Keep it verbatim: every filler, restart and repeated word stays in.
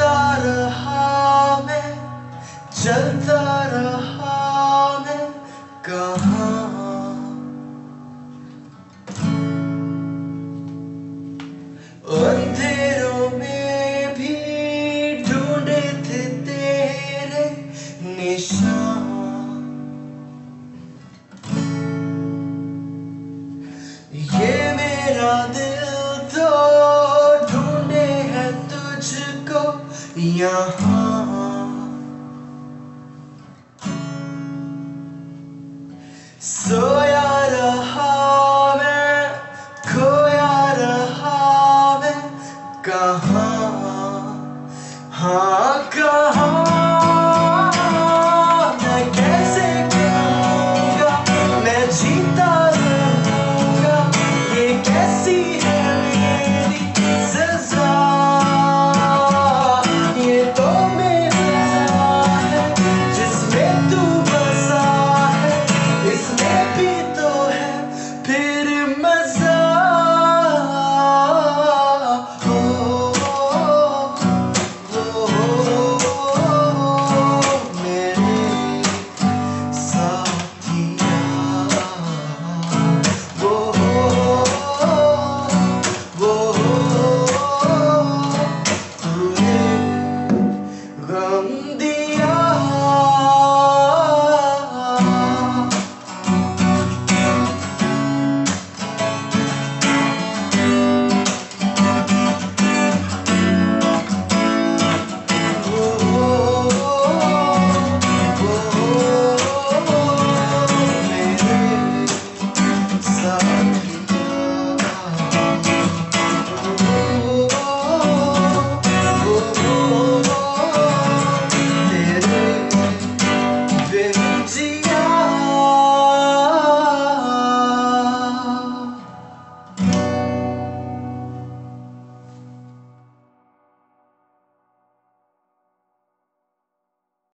चलता रहा मैं, चलता रहा मैं कहाँ। अंधेरों में भी ढूंढे थे तेरे निशान, ये मेरा दिल तो ढूंढे है तुझको यहाँ। सोया रहा मैं, खोया रहा मैं कहाँ, हाँ कहाँ।